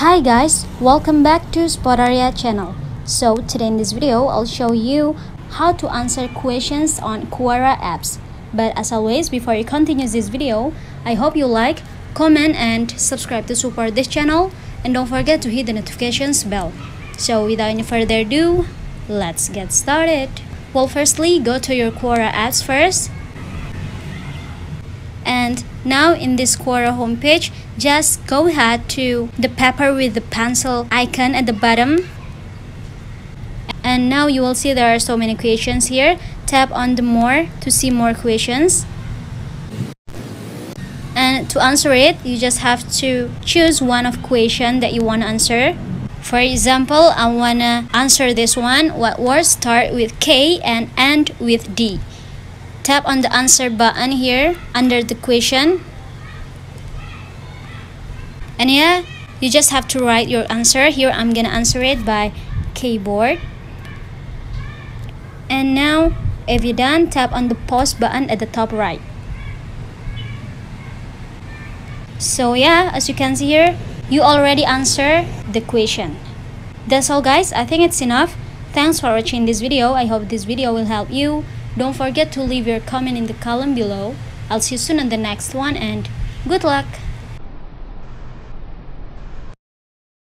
Hi guys, welcome back to Spotaria channel. So today in this video I'll show you how to answer questions on Quora apps. But as always, before you continue this video, I hope you like, comment and subscribe to support this channel, and don't forget to hit the notifications bell. So without any further ado, let's get started. Well, firstly, go to your Quora apps first. And now in this Quora homepage, just go ahead to the paper with the pencil icon at the bottom. And now you will see there are so many questions here. Tap on the more to see more questions. And to answer it, you just have to choose one of question that you want to answer. For example, I want to answer this one. What words start with K and end with D? Tap on the answer button here under the question, and yeah, you just have to write your answer here. I'm gonna answer it by keyboard. And now if you're done, tap on the pause button at the top right. So yeah, as you can see here, you already answered the question. That's all guys, I think it's enough. Thanks for watching this video. I hope this video will help you. Don't forget to leave your comment in the column below. I'll see you soon on the next one, and good luck!